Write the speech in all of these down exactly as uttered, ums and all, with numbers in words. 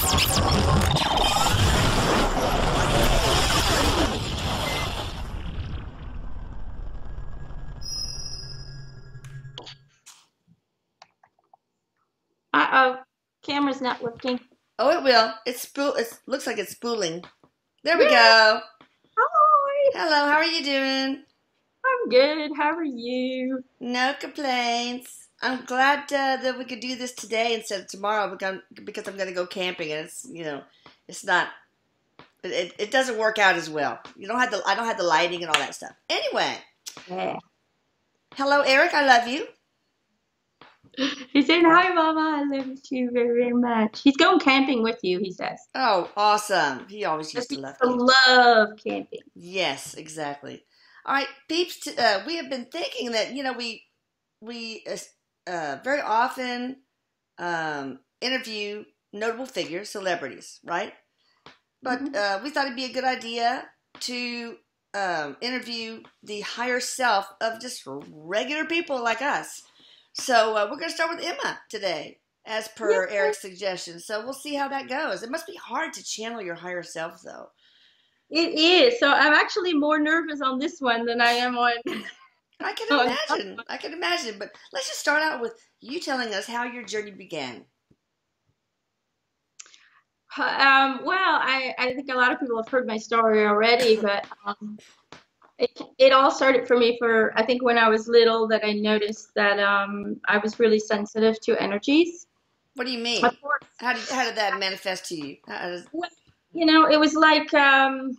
Uh-oh, camera's not working. Oh, it will. It's spool. It looks like it's spooling. There we Yay. Go. Hi. Hello. How are you doing? I'm good. How are you? No complaints. I'm glad uh, that we could do this today instead of tomorrow because I'm going to go camping and it's you know it's not it it doesn't work out as well. You don't have the I don't have the lighting and all that stuff. Anyway. Yeah. Hello, Eric. I love you. He's saying, hi, Mama, I love you very much. He's going camping with you, he says. Oh, awesome. He always used to love camping. I love camping. Yes, exactly. All right, peeps, uh, we have been thinking that, you know, we we uh, very often um, interview notable figures, celebrities, right? But mm-hmm. uh, we thought it'd be a good idea to um, interview the higher self of just regular people like us. So uh, we're going to start with Emma today, as per yeah. Eric's suggestion. So we'll see how that goes. It must be hard to channel your higher self, though. It is. So I'm actually more nervous on this one than I am on... I can imagine. I can imagine. But let's just start out with you telling us how your journey began. Um, well, I, I think a lot of people have heard my story already, but... Um, It, it all started for me for, I think when I was little that I noticed that um, I was really sensitive to energies. What do you mean? Of course. How did, how did that manifest to you? How does... well, you know, it was like, um,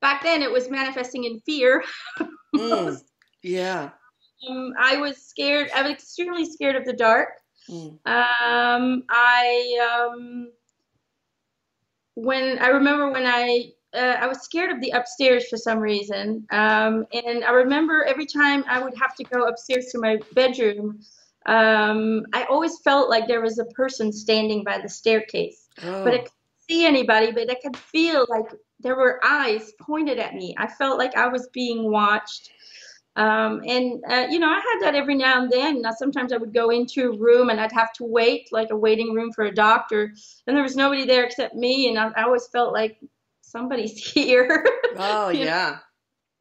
back then it was manifesting in fear. Mm. Yeah. Um, I was scared. I was extremely scared of the dark. Mm. Um, I, um, when, I remember when I, Uh, I was scared of the upstairs for some reason. Um, and I remember every time I would have to go upstairs to my bedroom, um, I always felt like there was a person standing by the staircase. Oh. But I couldn't see anybody, but I could feel like there were eyes pointed at me. I felt like I was being watched. Um, and, uh, you know, I had that every now and then. Now, sometimes I would go into a room and I'd have to wait, like a waiting room for a doctor. And there was nobody there except me. And I, I always felt like, somebody's here. Oh, yeah.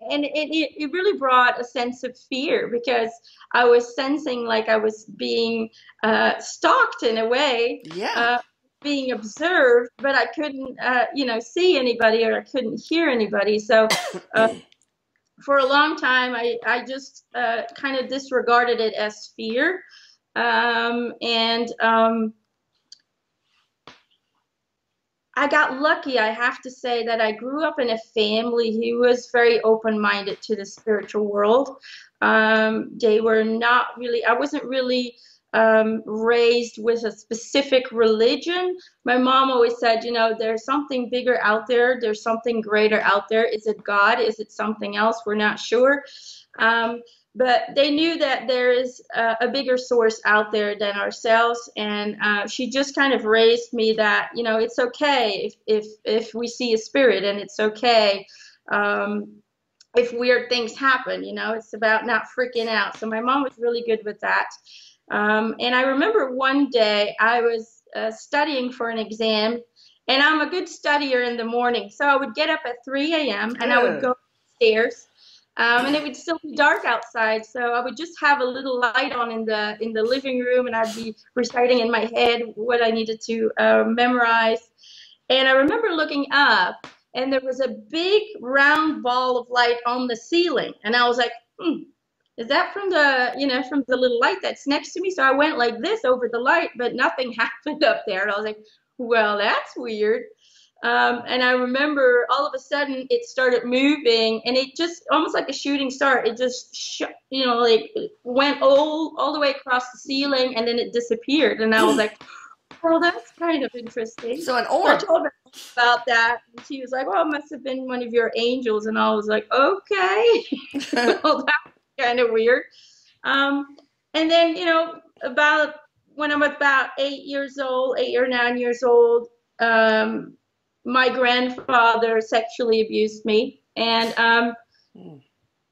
Know? And it, it, it really brought a sense of fear because I was sensing like I was being uh, stalked in a way, yeah. uh, being observed, but I couldn't, uh, you know, see anybody or I couldn't hear anybody. So uh, for a long time, I, I just uh, kind of disregarded it as fear. Um, and... Um, I got lucky, I have to say, that I grew up in a family who was very open-minded to the spiritual world. Um, they were not really, I wasn't really um, raised with a specific religion. My mom always said, you know, there's something bigger out there, there's something greater out there. Is it God? Is it something else? We're not sure. Um, But they knew that there is uh, a bigger source out there than ourselves. And uh, she just kind of raised me that, you know, it's okay if, if, if we see a spirit and it's okay um, if weird things happen, you know, it's about not freaking out. So my mom was really good with that. Um, and I remember one day I was uh, studying for an exam and I'm a good studier in the morning. So I would get up at three A M and I would go upstairs. Um, and it would still be dark outside, so I would just have a little light on in the in the living room, and I'd be reciting in my head what I needed to uh, memorize. And I remember looking up, and there was a big round ball of light on the ceiling, and I was like, hmm, "Is that from the you know from the little light that's next to me?" So I went like this over the light, but nothing happened up there. And I was like, "Well, that's weird." Um, and I remember all of a sudden it started moving and it just almost like a shooting star. It just, sh you know, like went all, all the way across the ceiling and then it disappeared. And I was like, well, that's kind of interesting. So an orb. So I told her about that. And she was like, well, it must have been one of your angels. And I was like, okay. Well, that's kind of weird. Um, and then, you know, about when I'm about eight years old, eight or nine years old, um, my grandfather sexually abused me, and um, mm.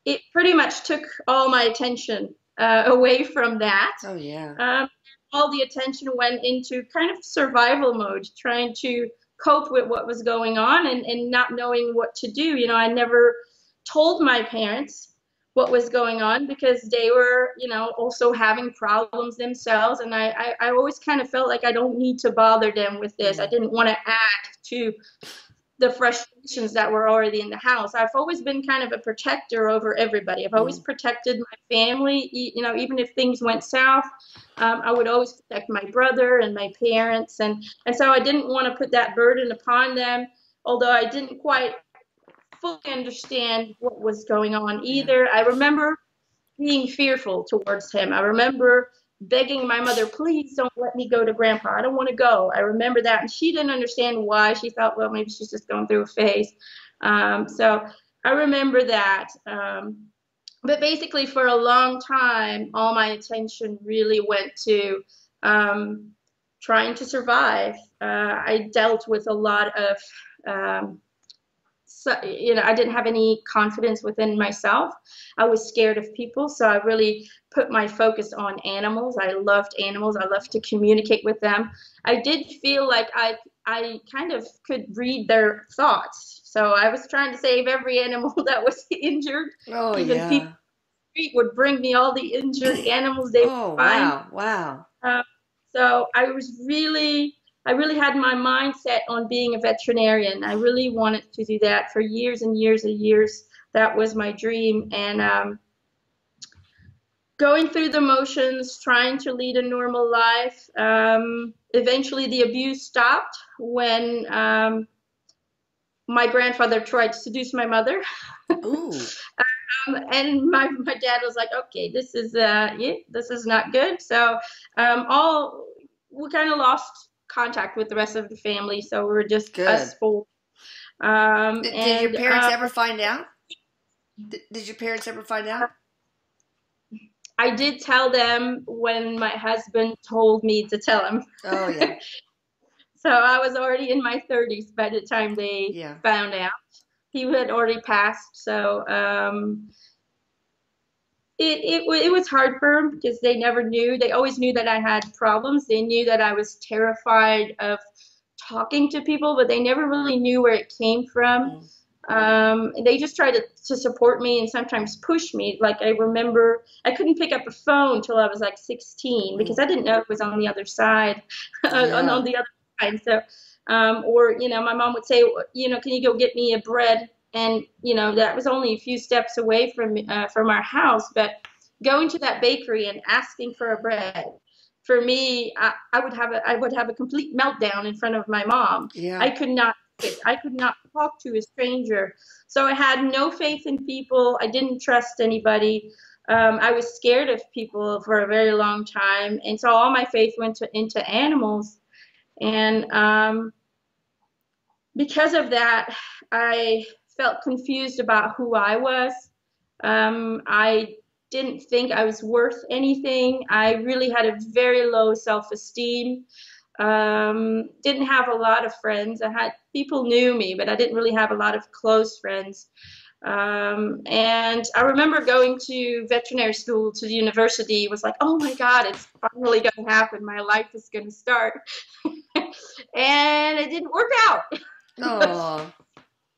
it pretty much took all my attention uh, away from that. Oh, yeah. Um, all the attention went into kind of survival mode, trying to cope with what was going on and, and not knowing what to do. You know, I never told my parents what was going on because they were, you know, also having problems themselves. And I, I, I always kind of felt like I don't need to bother them with this. I didn't want to add to the frustrations that were already in the house. I've always been kind of a protector over everybody. I've always protected my family. You know, even if things went south, um, I would always protect my brother and my parents. And, and so I didn't want to put that burden upon them, although I didn't quite fully understand what was going on either. I remember being fearful towards him. I remember begging my mother, please don't let me go to grandpa. I don't want to go. I remember that. And she didn't understand why. She thought, well, maybe she's just going through a phase. Um, so I remember that. Um, but basically for a long time, all my attention really went to um, trying to survive. Uh, I dealt with a lot of, um, so, you know, I didn't have any confidence within myself. I was scared of people, so I really put my focus on animals. I loved animals. I loved to communicate with them. I did feel like I, I kind of could read their thoughts, so I was trying to save every animal that was injured. Oh, even yeah. People on the street would bring me all the injured animals they oh, would find. Oh, wow, wow. Um, so I was really... I really had my mindset on being a veterinarian. I really wanted to do that for years and years and years. That was my dream. And um, going through the motions, trying to lead a normal life. Um, eventually, the abuse stopped when um, my grandfather tried to seduce my mother. Ooh. Um, and my, my dad was like, okay, this is, uh, yeah, this is not good. So um, all we kind of lost contact with the rest of the family, so we were just good. Us four. Um, did, did your parents um, ever find out? Did, did your parents ever find out? I did tell them when my husband told me to tell him. Oh yeah. So I was already in my thirties by the time they yeah. found out. He had already passed, so um, It, it, it was hard for them because they never knew. They always knew that I had problems. They knew that I was terrified of talking to people, but they never really knew where it came from. Um, they just tried to, to support me and sometimes push me. Like I remember I couldn't pick up a phone till I was like sixteen because I didn't know it was on the other side, yeah. on, on the other side. So, um, or, you know, my mom would say, you know, can you go get me a bread? And, you know, that was only a few steps away from uh, from our house. But going to that bakery and asking for a bread, for me, I, I would have a I would have a complete meltdown in front of my mom. Yeah. I could not I could not talk to a stranger. So I had no faith in people. I didn't trust anybody. Um, I was scared of people for a very long time. And so all my faith went to, into animals. And um, because of that, I... felt confused about who I was. Um, I didn't think I was worth anything. I really had a very low self-esteem. Um, didn't have a lot of friends. I had people knew me, but I didn't really have a lot of close friends. Um, and I remember going to veterinary school, to the university. It was like, oh my God, it's finally going to happen. My life is going to start. And it didn't work out. Oh.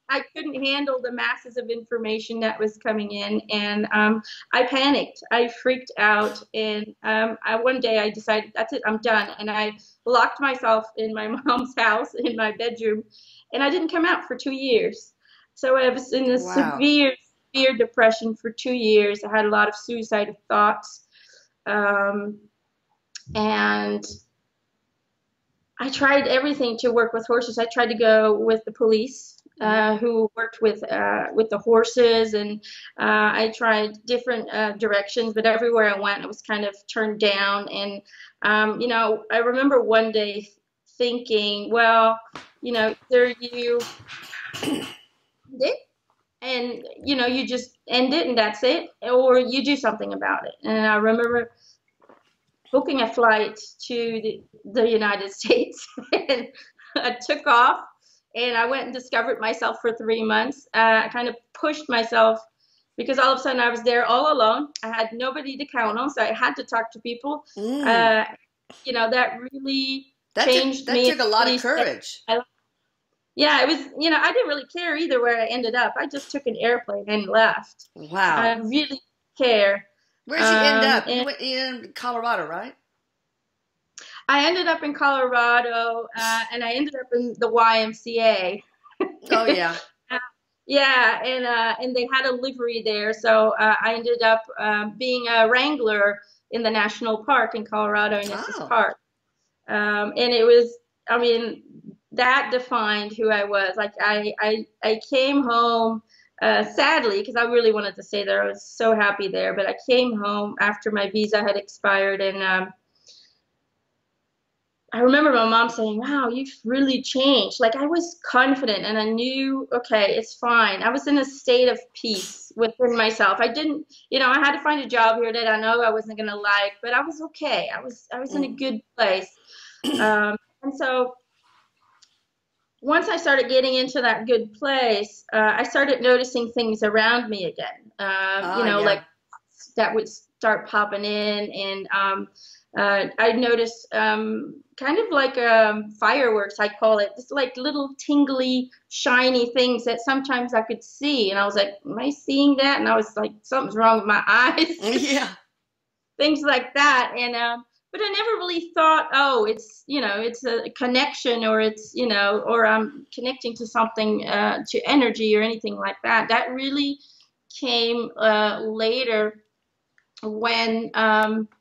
I couldn't handle the masses of information that was coming in, and um, I panicked. I freaked out, and um, I, one day I decided, that's it, I'm done. And I locked myself in my mom's house, in my bedroom, and I didn't come out for two years. So I was in a wow. severe, severe depression for two years. I had a lot of suicidal thoughts, um, and I tried everything to work with horses. I tried to go with the police. Uh, who worked with uh, with the horses, and uh, I tried different uh, directions, but everywhere I went, I was kind of turned down. And um, you know, I remember one day thinking, well, you know, either you end it, and you know, you just end it, and that's it, or you do something about it. And I remember booking a flight to the, the United States, and I took off. And I went and discovered myself for three months. Uh, I kind of pushed myself because all of a sudden I was there all alone. I had nobody to count on, so I had to talk to people. Mm. Uh, you know, that really that changed took, that me. That took a lot of courage. I, yeah, it was, you know, I didn't really care either where I ended up. I just took an airplane and left. Wow. I really didn't care. Where did you um, end up? You went in Colorado, right? I ended up in Colorado, uh, and I ended up in the Y M C A. Oh, yeah. uh, yeah, and uh, and they had a livery there, so uh, I ended up um, being a wrangler in the national park in Colorado, in Essex Park. Um, and it was, I mean, that defined who I was. Like, I, I, I came home, uh, sadly, because I really wanted to stay there. I was so happy there. But I came home after my visa had expired, and um, I remember my mom saying, wow, you've really changed. Like, I was confident, and I knew, okay, it's fine. I was in a state of peace within myself. I didn't, you know, I had to find a job here that I know I wasn't going to like, but I was okay. I was, I was in a good place. Um, and so once I started getting into that good place, uh, I started noticing things around me again. Um, oh, you know, yeah. like that would start popping in, and, um, Uh, I noticed um, kind of like um, fireworks, I call it. It's like little tingly, shiny things that sometimes I could see. And I was like, am I seeing that? And I was like, something's wrong with my eyes. Yeah. Things like that. And uh, but I never really thought, oh, it's, you know, it's a connection, or it's, you know, or I'm connecting to something, uh, to energy or anything like that. That really came uh, later when um, –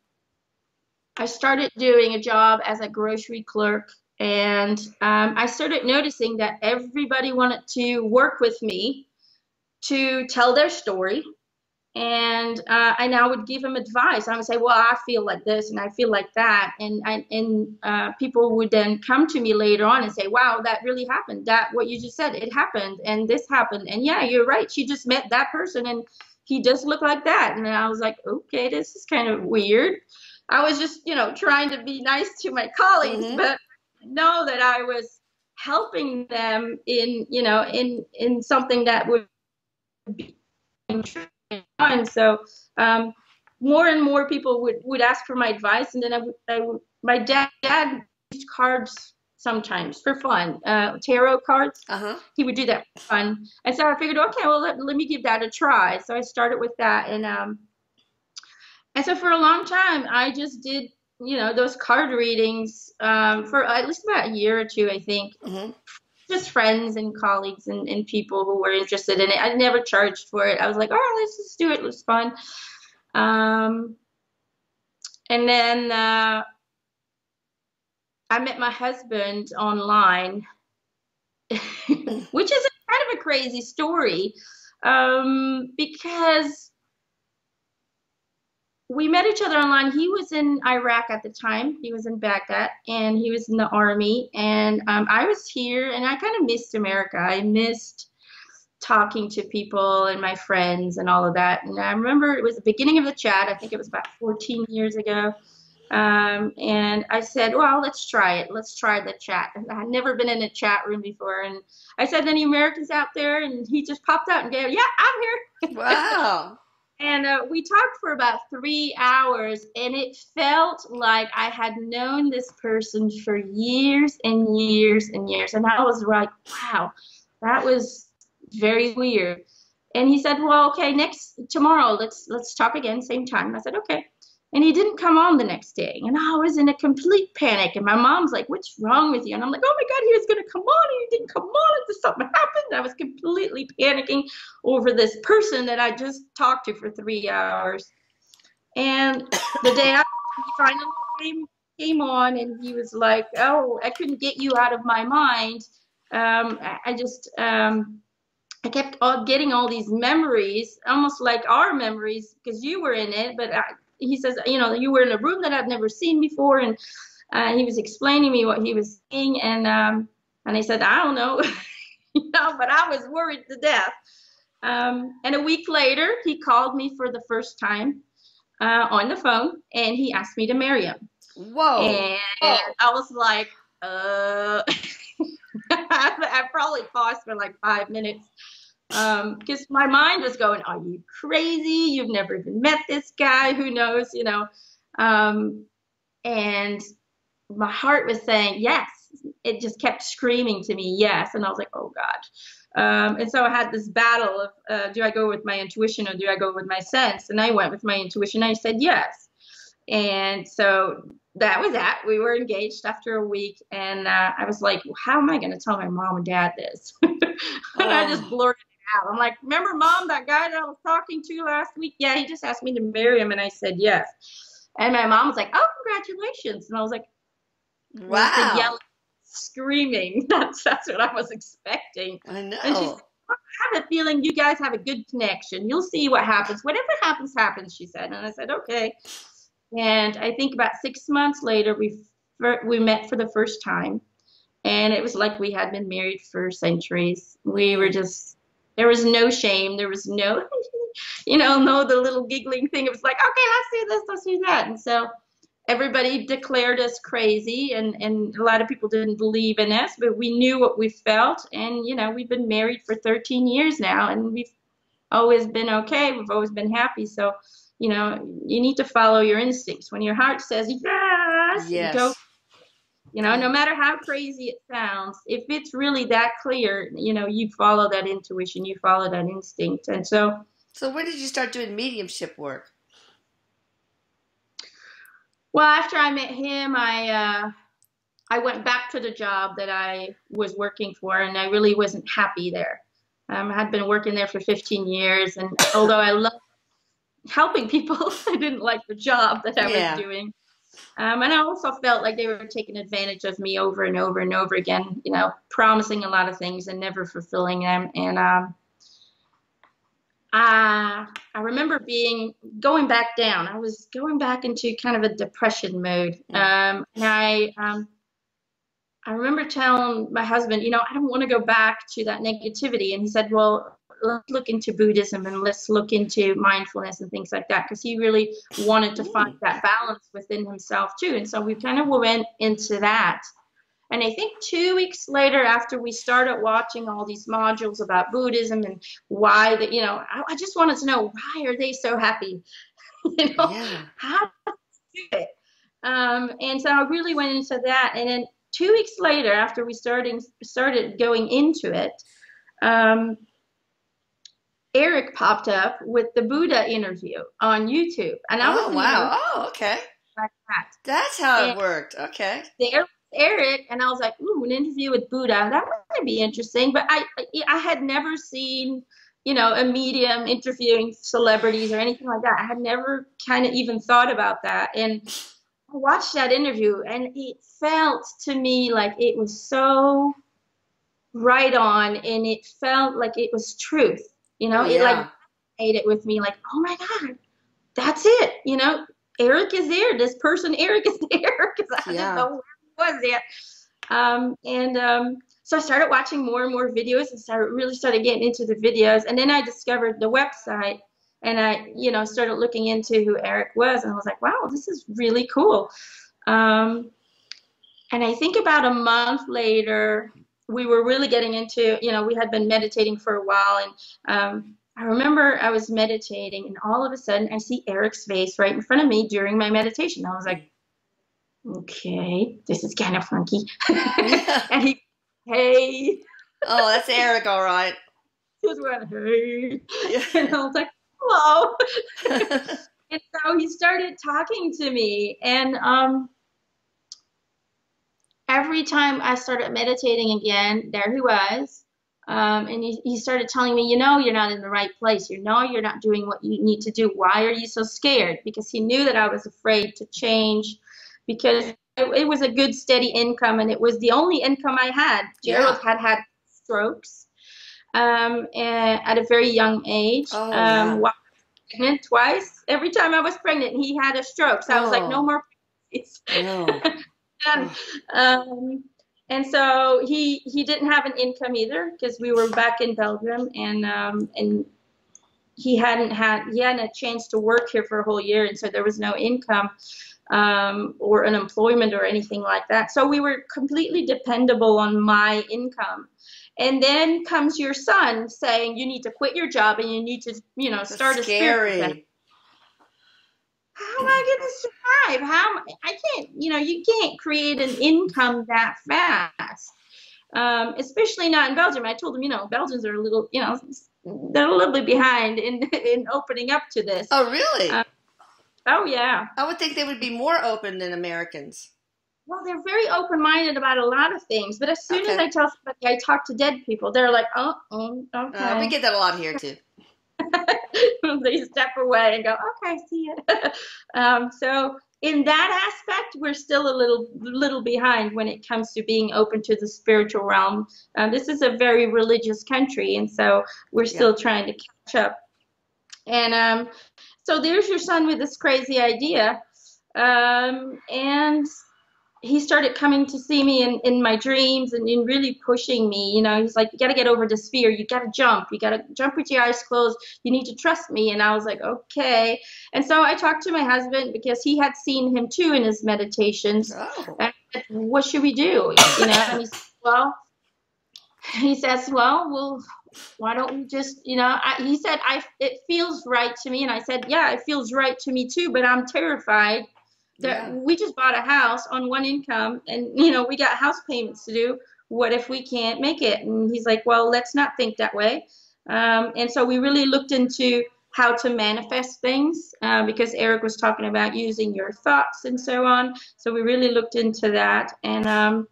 I started doing a job as a grocery clerk, and um, I started noticing that everybody wanted to work with me to tell their story, and uh, I now would give them advice. I would say, well, I feel like this, and I feel like that, and, I, and uh, people would then come to me later on and say, wow, that really happened, that what you just said, it happened, and this happened, and yeah, you're right, she just met that person, and he does look like that, and I was like, okay, this is kind of weird. I was just, you know, trying to be nice to my colleagues, mm-hmm. but know that I was helping them in, you know, in, in something that would be true. And so um, more and more people would, would ask for my advice. And then I, I, my dad, dad used cards sometimes for fun, uh, tarot cards. Uh-huh. He would do that for fun. And so I figured, okay, well, let, let me give that a try. So I started with that, and um, And so for a long time, I just did, you know, those card readings um, for at least about a year or two, I think. Mm-hmm. Just friends and colleagues and, and people who were interested in it. I never charged for it. I was like, all right, let's just do it. It was fun. Um, and then uh, I met my husband online, which is a, kind of a crazy story um, because... we met each other online. He was in Iraq at the time. He was in Baghdad, and he was in the army. And um, I was here, and I kind of missed America. I missed talking to people and my friends and all of that. And I remember it was the beginning of the chat. I think it was about fourteen years ago. Um, and I said, well, let's try it. Let's try the chat. And I had never been in a chat room before. And I said, any Americans out there? And he just popped out and gave, yeah, I'm here. Wow. And uh, we talked for about three hours, and it felt like I had known this person for years and years and years. And I was like, wow, that was very weird. And he said, well, okay, next tomorrow, let's let's talk again, same time. And I said, okay. And he didn't come on the next day. And I was in a complete panic. And my mom's like, what's wrong with you? And I'm like, oh, my God, he was going to come on. And he didn't come on. And something happened. I was completely panicking over this person that I just talked to for three hours. And the day after, he finally came, came on, and he was like, oh, I couldn't get you out of my mind. Um, I, I just um, I kept all, getting all these memories, almost like our memories, because you were in it. But I. He says, you know, you were in a room that I've never seen before. And uh, he was explaining me what he was seeing. And um, and I said, I don't know, you know, but I was worried to death. Um, and a week later, he called me for the first time uh, on the phone. And he asked me to marry him. Whoa. And Whoa. I was like, uh, I probably paused for like five minutes. Because um, my mind was going, are you crazy? You've never even met this guy. Who knows, you know? Um, and my heart was saying yes. It just kept screaming to me yes, and I was like, oh God. Um, and so I had this battle of uh, do I go with my intuition or do I go with my sense? And I went with my intuition. I said yes. And so that was that. We were engaged after a week, and uh, I was like, well, how am I going to tell my mom and dad this? And oh. I just blurted it out. I'm like, remember, Mom, that guy that I was talking to last week? Yeah, he just asked me to marry him, and I said yes. And my mom was like, oh, congratulations. And I was like, wow. Yelling, screaming. That's, that's what I was expecting. I know. And she said, I have a feeling you guys have a good connection. You'll see what happens. Whatever happens, happens, she said. And I said, okay. And I think about six months later, we we met for the first time, and it was like we had been married for centuries. We were just, there was no shame. There was no, you know, no, the little giggling thing. It was like, okay, let's do this, let's do that. And so everybody declared us crazy, and, and a lot of people didn't believe in us, but we knew what we felt. And, you know, we've been married for thirteen years now, and we've always been okay. We've always been happy. So, you know, you need to follow your instincts. When your heart says yes, yes. go. You know, no matter how crazy it sounds, if it's really that clear, you know, you follow that intuition, you follow that instinct. And so. So when did you start doing mediumship work? Well, after I met him, I uh, I went back to the job that I was working for, and I really wasn't happy there. Um, I had been working there for fifteen years, and although I loved helping people, I didn't like the job that I yeah. was doing. Um, and I also felt like they were taking advantage of me over and over and over again, you know, promising a lot of things and never fulfilling them. And um, I, I remember being, going back down. I was going back into kind of a depression mode. Um, and I, um, I remember telling my husband, you know, I don't want to go back to that negativity. And he said, well, let's look into Buddhism and let's look into mindfulness and things like that, because he really wanted to find that balance within himself too. And so we kind of went into that. And I think two weeks later, after we started watching all these modules about Buddhism and why that, you know, I, I just wanted to know, why are they so happy? You know, yeah. how do they do it? Um, and so I really went into that. And then two weeks later, after we started, started going into it, um, Eric popped up with the Buddha interview on YouTube, and I was oh wow oh okay like that. That's how and it worked. Okay, there was Eric, and I was like, ooh, an interview with Buddha, that would be interesting. But I I had never seen, you know, a medium interviewing celebrities or anything like that. I had never kind of even thought about that. And I watched that interview, and it felt to me like it was so right on, and it felt like it was truth. You know, yeah. it like ate it with me, like, oh my God, that's it. You know, Eric is there. This person, Eric, is there, because I yeah. didn't know where he was yet. Um, and um, so I started watching more and more videos, and started really started getting into the videos. And then I discovered the website, and I, you know, started looking into who Eric was, and I was like, wow, this is really cool. Um, and I think about a month later, we were really getting into, you know, we had been meditating for a while, and um, I remember I was meditating, and all of a sudden I see Eric's face right in front of me during my meditation. I was like, okay, this is kind of funky. And he, hey. Oh, that's Eric, all right. He was going, hey. Yeah. And I was like, hello. And so he started talking to me, and um, every time I started meditating again, there he was, um, and he, he started telling me, you know, you're not in the right place. You know, you're not doing what you need to do. Why are you so scared? Because he knew that I was afraid to change, because it, it was a good, steady income, and it was the only income I had. Gerald yeah. had had strokes um, and at a very young age. Oh, um, wow. Pregnant twice. Every time I was pregnant, he had a stroke. So oh. I was like, no more pregnancies. No. And, um, and so he he didn't have an income either, because we were back in Belgium, and um, and he hadn't had he hadn't had a chance to work here for a whole year, and so there was no income um, or unemployment or anything like that. So we were completely dependable on my income. And then comes your son saying you need to quit your job and you need to, you know, start a spirit. how am I going to survive? How am I, I can't, you know, you can't create an income that fast, um, especially not in Belgium. I told them, you know, Belgians are a little, you know, they're a little bit behind in, in opening up to this. Oh, really? Um, oh, yeah. I would think they would be more open than Americans. Well, they're very open-minded about a lot of things, but as soon okay. as I tell somebody I talk to dead people, they're like, oh, oh okay. Uh, we get that a lot here, too. They step away and go, okay, see ya. um, so in that aspect, we're still a little little behind when it comes to being open to the spiritual realm. Uh, this is a very religious country, and so we're still yeah. trying to catch up. And um, so there's your son with this crazy idea. Um, and... he started coming to see me in, in my dreams and in really pushing me. You know, he's like, you got to get over this fear. You got to jump. You got to jump with your eyes closed. You need to trust me. And I was like, okay. And so I talked to my husband because he had seen him too in his meditations. Oh. And I said, what should we do? You know, and he said, well, he says, well, we'll, why don't we just, you know, I, he said, I, it feels right to me. And I said, yeah, it feels right to me too, but I'm terrified. Yeah. We just bought a house on one income, and, you know, we got house payments to do. What if we can't make it? And he's like, well, let's not think that way. Um, and so we really looked into how to manifest things uh, because Eric was talking about using your thoughts and so on. So we really looked into that. And um,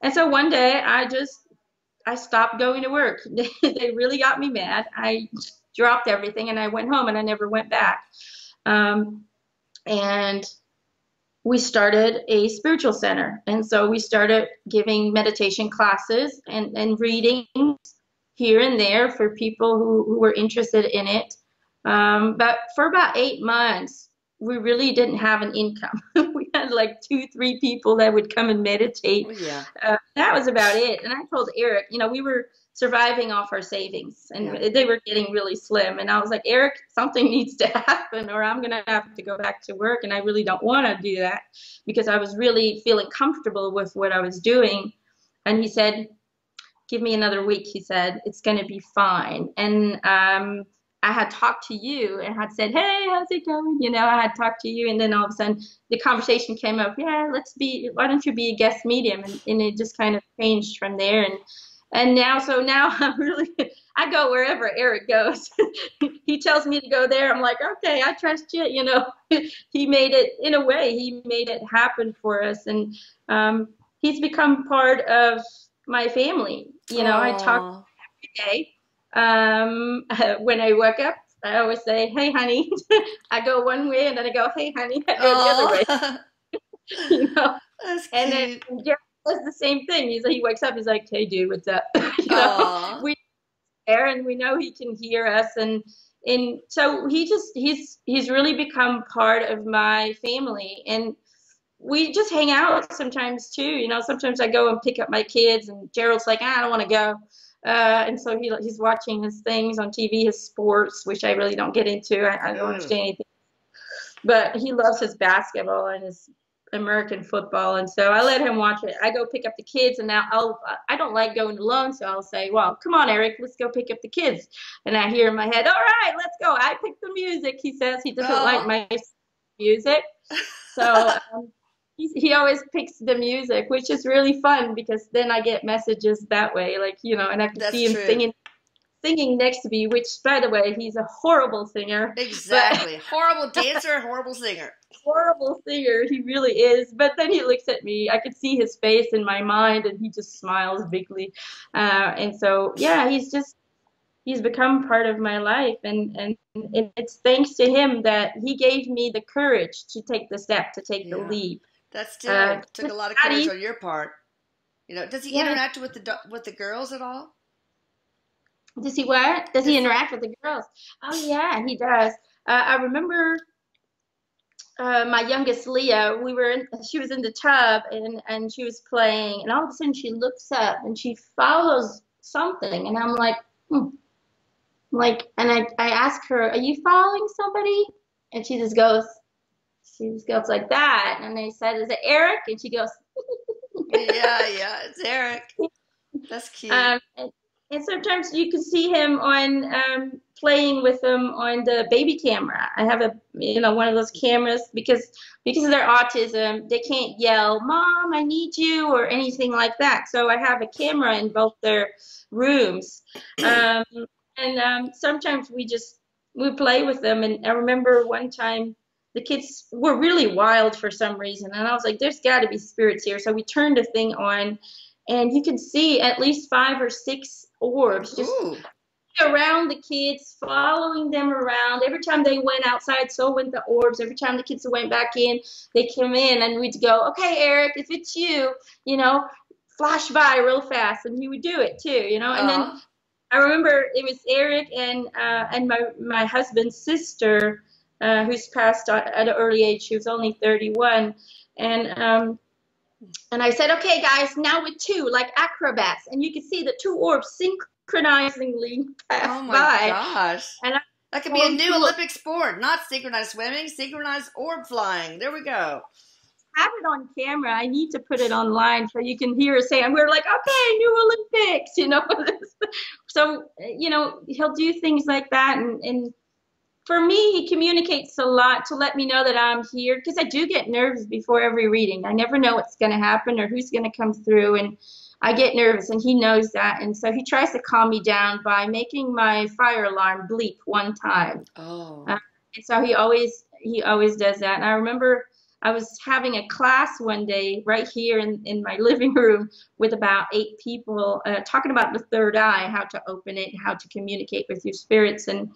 and so one day I just I stopped going to work. They really got me mad. I dropped everything, and I went home, and I never went back. Um, and... we started a spiritual center. And so we started giving meditation classes and, and readings here and there for people who, who were interested in it. Um, but for about eight months, we really didn't have an income. We had like two, three people that would come and meditate. Oh, yeah. Uh, that was about it. And I told Eric, you know, we were surviving off our savings, and yeah. they were getting really slim. And I was like, Eric, something needs to happen, or I'm going to have to go back to work. And I really don't want to do that because I was really feeling comfortable with what I was doing. And he said, give me another week. He said, it's going to be fine. And um, I had talked to you and had said, hey, how's it going? You know, I had talked to you. And then all of a sudden the conversation came up. Yeah, let's be, why don't you be a guest medium? And, and it just kind of changed from there. And And now, so now I'm really, I go wherever Eric goes. He tells me to go there. I'm like, okay, I trust you. You know, he made it, in a way, he made it happen for us. And um, he's become part of my family. You know, aww. I talk every day. Um, when I wake up, I always say, hey, honey. I go one way, and then I go, hey, honey. I go aww. The other way. You know, that's and cute. Then, yeah. That's the same thing. He's like, he wakes up, he's like, hey, dude, what's up? You know, we there, and we know he can hear us. And, and so he just, he's, he's really become part of my family. And we just hang out sometimes too. You know, sometimes I go and pick up my kids, and Gerald's like, ah, I don't want to go. Uh, and so he, he's watching his things on T V, his sports, which I really don't get into. I, I don't mm. understand anything. But he loves his basketball and his American football, and so I let him watch it. I go pick up the kids, and now I'll, I don't like going alone, so I'll say, well, come on, Eric, let's go pick up the kids. And I hear in my head, all right, let's go. I pick the music, he says. He doesn't oh. like my music. So um, he, he always picks the music, which is really fun, because then I get messages that way, like, you know, and I can that's see him true. singing singing next to me, which, by the way, he's a horrible singer. Exactly. Horrible dancer, horrible singer. Horrible singer, he really is. But then he looks at me. I could see his face in my mind, and he just smiles bigly. Uh, and so, yeah, he's just, he's become part of my life. And, and, and it's thanks to him that he gave me the courage to take the step, to take yeah. the leap. That still uh, took a lot of courage on your part. You know, does he yeah. interact with the, with the girls at all? Does he what? Does he interact with the girls? Oh, yeah, he does. Uh, I remember uh, my youngest, Leah, we were in, she was in the tub, and, and she was playing, and all of a sudden she looks up, and she follows something, and I'm like, hmm. Like, and I, I ask her, are you following somebody? And she just goes, she just goes like that, and I said, is it Eric? And she goes. Yeah, yeah, it's Eric. That's cute. Um, and, And sometimes you can see him on um, playing with them on the baby camera. I have a, you know, one of those cameras because because of their autism, they can't yell, "Mom, I need you," or anything like that. So I have a camera in both their rooms, um, and um, sometimes we just we play with them. And I remember one time the kids were really wild for some reason, and I was like, "There's got to be spirits here." So we turned the thing on, and you can see at least five or six orbs just Ooh. around the kids, following them around. Every time they went outside, so went the orbs. Every time the kids went back in, they came in, and we'd go, "Okay, Eric, if it's you, you know, flash by real fast," and he would do it too, you know. And Aww. then I remember it was Eric and uh, and my my husband's sister, uh, who's passed at an early age. She was only thirty-one, and um. And I said, "Okay, guys, now with two, like acrobats," and you can see the two orbs synchronizingly pass by. Oh my by. gosh! And I, that could be a new Olympic sport, not synchronized swimming, synchronized orb flying. There we go. Have it on camera. I need to put it online so you can hear her say. And we're like, "Okay, new Olympics," you know. So you know, he'll do things like that, and and. For me, he communicates a lot to let me know that I'm here, because I do get nervous before every reading. I never know what's going to happen or who's going to come through, and I get nervous, and he knows that. And so he tries to calm me down by making my fire alarm bleep one time. Oh. Uh, and so he always he always does that. And I remember I was having a class one day right here in, in my living room with about eight people uh, talking about the third eye, how to open it, how to communicate with your spirits, and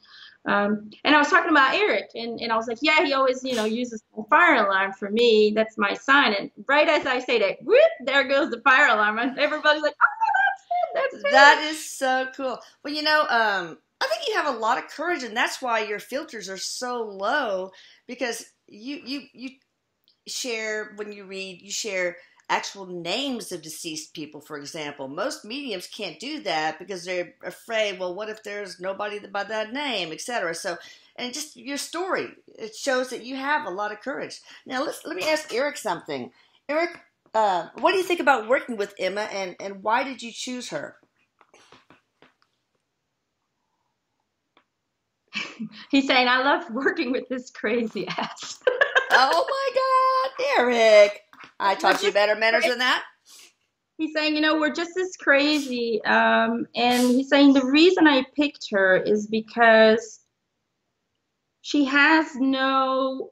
Um, and I was talking about Eric, and, and I was like, yeah, he always, you know, uses the fire alarm for me. That's my sign. And right as I say that, whoop, there goes the fire alarm. And everybody's like, oh, that's it. That's it. That is so cool. Well, you know, um, I think you have a lot of courage, and that's why your filters are so low, because you, you, you share, when you read, you share actual names of deceased people, for example. Most mediums can't do that because they're afraid, well, what if there's nobody by that name, et cetera. So, and just your story, it shows that you have a lot of courage. Now, let's, let me ask Eric something. Eric, uh, what do you think about working with Emma, and, and why did you choose her? He's saying, I love working with this crazy ass. Oh, my God, Eric. I taught you better manners than that. He's saying, you know, we're just as crazy. Um, and he's saying the reason I picked her is because she has no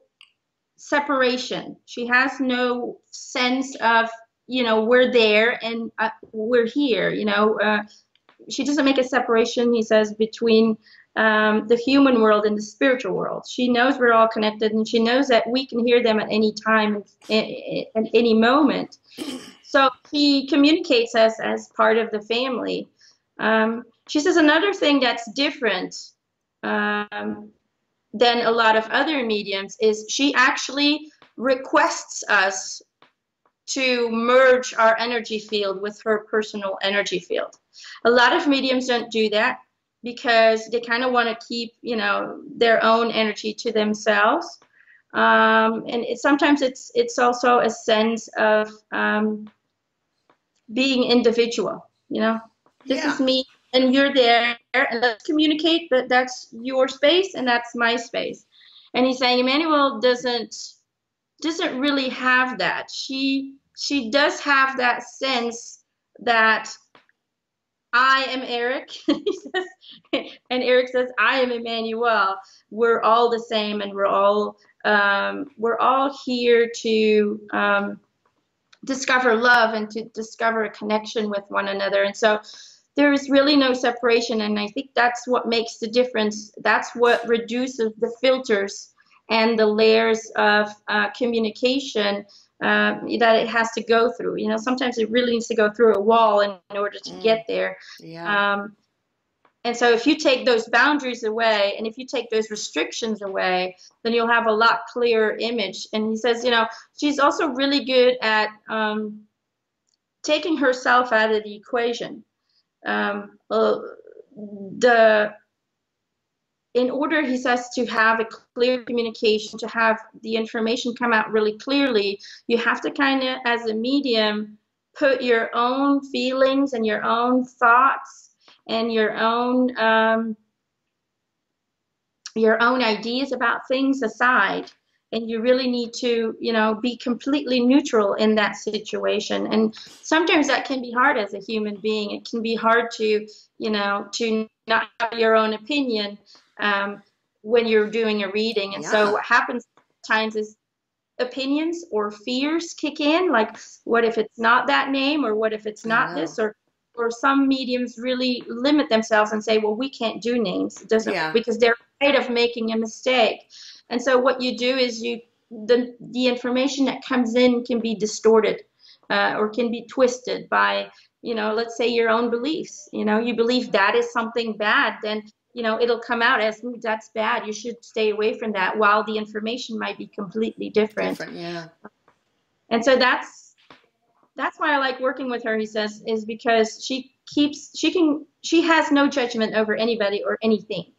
separation. She has no sense of, you know, we're there and uh, we're here. You know, uh, she doesn't make a separation, he says, between Um, the human world and the spiritual world. She knows we're all connected, and she knows that we can hear them at any time and at any moment. So she communicates us as part of the family. Um, she says another thing that's different um, than a lot of other mediums is she actually requests us to merge our energy field with her personal energy field. A lot of mediums don't do that, because they kind of want to keep, you know, their own energy to themselves. Um, and it, sometimes it's it's also a sense of um, being individual, you know. This yeah. is me, and you're there, and let's communicate, but that's your space, and that's my space. And he's saying Emmanuelle doesn't, doesn't really have that. She, she does have that sense that I am Eric, he says, and Eric says, I am Emmanuelle. We're all the same, and we're all um, we're all here to um, discover love and to discover a connection with one another. And so there is really no separation, and I think that's what makes the difference. That's what reduces the filters and the layers of uh, communication Um, that it has to go through. You know, sometimes it really needs to go through a wall in, in order to mm. get there. Yeah. Um, and so if you take those boundaries away, and if you take those restrictions away, then you'll have a lot clearer image. And he says, you know, she's also really good at um, taking herself out of the equation. Um, uh, the In order, he says, to have a clear communication, to have the information come out really clearly, you have to kind of, as a medium, put your own feelings and your own thoughts and your own um, your own ideas about things aside, and you really need to, you know, be completely neutral in that situation. And sometimes that can be hard as a human being. It can be hard to, you know, to not have your own opinion um, when you're doing a reading. And yeah. so what happens sometimes is opinions or fears kick in, like, what if it's not that name, or what if it's not this, or or some mediums really limit themselves and say, well, we can't do names. It doesn't yeah. because they're afraid of making a mistake. And so what you do is you the the information that comes in can be distorted uh, or can be twisted by, you know, let's say your own beliefs. You know, you believe that is something bad, then, you know, it'll come out as that's bad, you should stay away from that, while the information might be completely different. different yeah. And so that's that's why I like working with her, he says, is because she keeps she can she has no judgment over anybody or anything.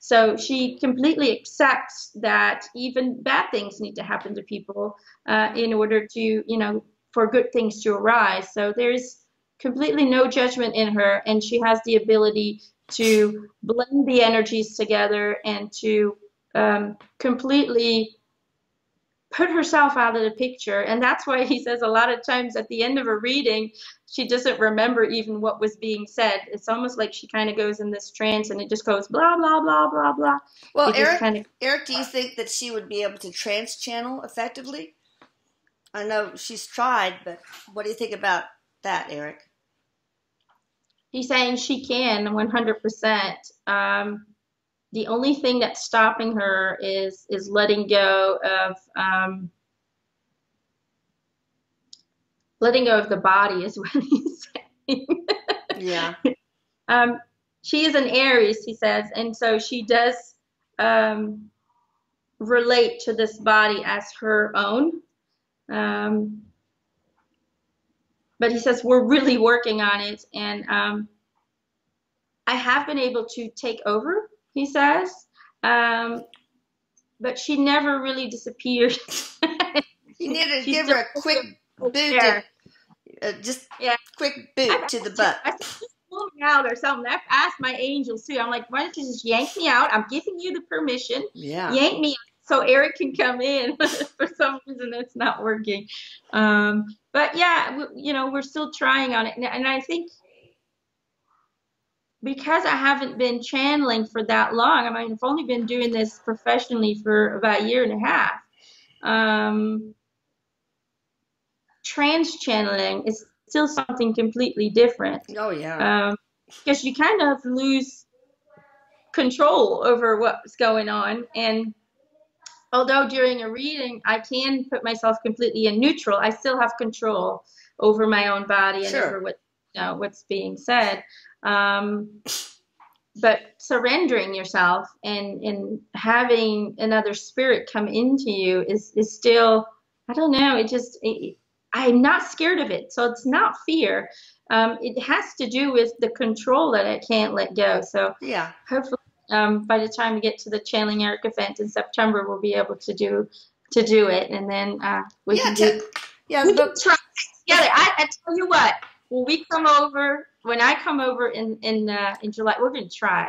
So she completely accepts that even bad things need to happen to people uh, in order to, you know, for good things to arise. So there's completely no judgment in her, and she has the ability to blend the energies together and to um, completely put herself out of the picture. And that's why he says a lot of times at the end of a reading, she doesn't remember even what was being said. It's almost like she kind of goes in this trance and it just goes blah, blah, blah, blah, blah. Well, Eric, kind of, Eric, do you think that she would be able to trance channel effectively? I know she's tried, but what do you think about that, Eric? He's saying she can one hundred percent. Um, the only thing that's stopping her is is letting go of um, letting go of the body is what he's saying. Yeah. um, she is an Aries, he says, and so she does um, relate to this body as her own. Um, but he says we're really working on it, and um, I have been able to take over, he says, um, but she never really disappeared. You need to give her a quick boot, to, uh, just yeah. quick boot I, to the butt. I, I, just pull me out or something. I've asked my angels too. I'm like, why don't you just yank me out? I'm giving you the permission. Yeah. Yank me out so Eric can come in. For some reason, it's not working. Um, but yeah, we, you know, we're still trying on it, and, and I think, because I haven't been channeling for that long, I mean, I've only been doing this professionally for about a year and a half. Um, trans channeling is still something completely different. Oh, yeah. Um, because you kind of lose control over what's going on. And although during a reading I can put myself completely in neutral, I still have control over my own body and sure. over what, you know, what's being said. Um, but surrendering yourself and, and having another spirit come into you is, is still, I don't know, it just, it, I'm not scared of it. So it's not fear. Um, it has to do with the control that I can't let go. So yeah, hopefully, um, by the time we get to the Channeling Eric event in September, we'll be able to do, to do it. And then, uh, we yeah, can do, yeah, we can try together. I, I tell you what, when we come over, when I come over in in uh, in July, we're gonna try.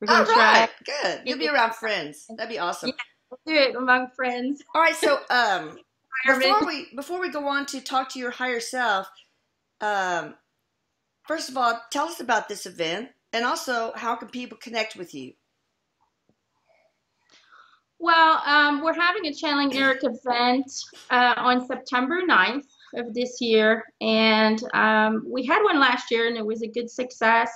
We're gonna All right, try. Good. You'll be around friends. That'd be awesome. Yeah, we'll do it among friends. All right. So um, before we before we go on to talk to your higher self, um, first of all, tell us about this event, and also how can people connect with you? Well, um, we're having a Channeling Eric event uh, on September ninth. Of this year, and um, we had one last year and it was a good success.